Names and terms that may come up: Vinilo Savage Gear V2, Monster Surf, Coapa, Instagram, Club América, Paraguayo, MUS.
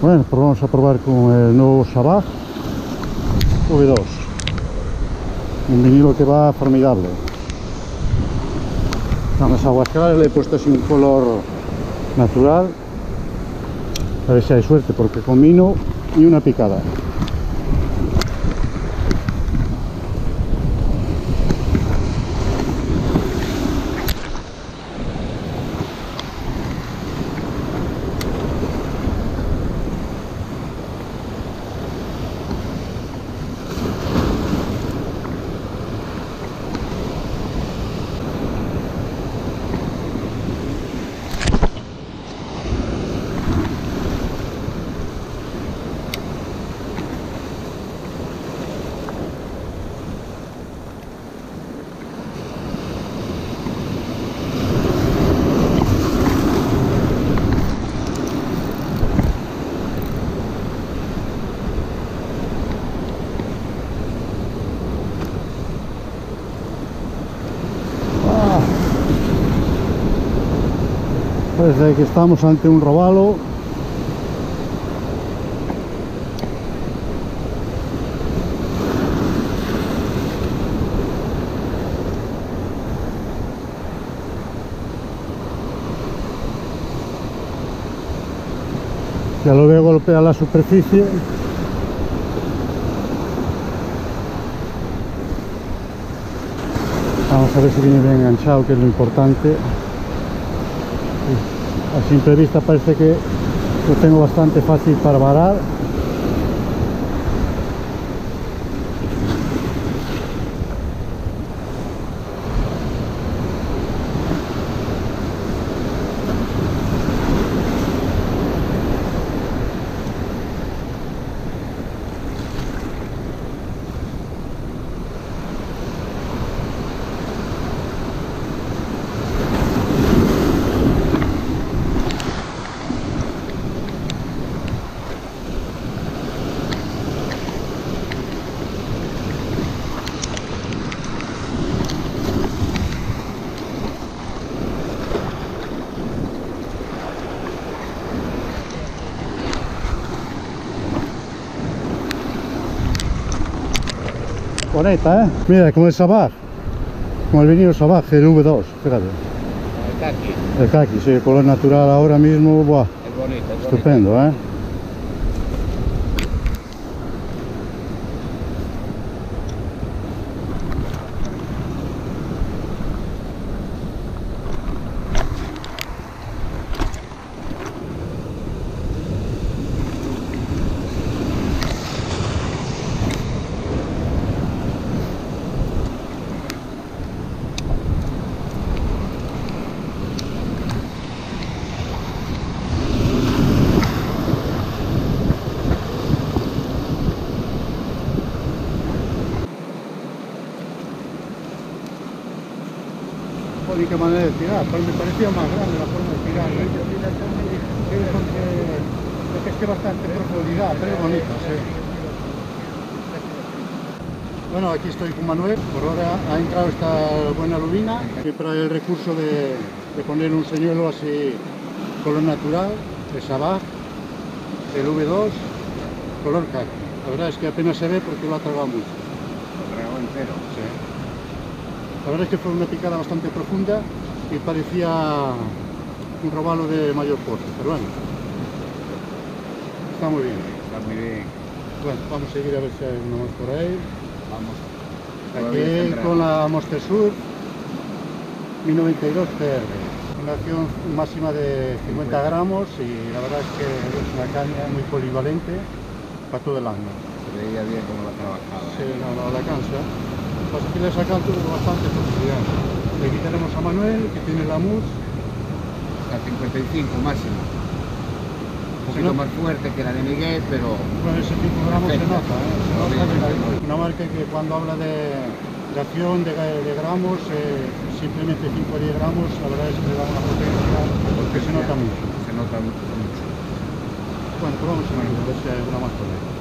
Bueno, pues vamos a probar con el nuevo Savage V2, un vinilo que va formidable. Vamos a aguascar, le he puesto así un color natural, a ver si hay suerte, porque con vino y una picada. Desde que estamos ante un robalo. Ya lo veo golpear la superficie. Vamos a ver si viene bien enganchado, que es lo importante. A simple vista parece que lo tengo bastante fácil para varar. Bonita, ¿eh? Mira, como el Savage, como el vinilo Savage, el V2, fíjate. El caqui, sí, el color natural ahora mismo, buah. Es bonito, es estupendo, bonito. ¿Eh? Única manera de tirar, pero me parecía más grande la forma de tirar. Porque es que bastante profundidad, pero es bonito, sí. Bueno, aquí estoy con Manuel. Por ahora ha entrado esta buena lubina. Siempre hay el recurso de poner un señuelo así, color natural, el Savage, el V2, color khaki. La verdad es que apenas se ve porque lo ha tragado mucho. Lo tragado entero, sí. La verdad es que fue una picada bastante profunda y parecía un robalo de mayor porte, pero bueno, está muy bien. Está muy bien. Bueno, vamos a seguir a ver si hay uno más por ahí. Vamos. Aquí con la Monster Surf 1092 TR, una acción máxima de 50 gramos y la verdad es que es una caña muy polivalente para todo el año. Se veía bien como la trabajaba. Sí, no la cansa. Pues aquí le sacan todo bastante profundidad. Aquí tenemos a Manuel, que tiene la MUS a 55 máximo. Un poquito más fuerte que la de Miguel, pero... Bueno, ese 5 gramos se nota, ¿eh? Una marca que cuando habla de acción, de gramos, simplemente 5 o 10 gramos, la verdad es que le da una potencia porque se nota mucho. Se nota mucho. Bueno, pues vamos a ver si hay alguna más por ahí.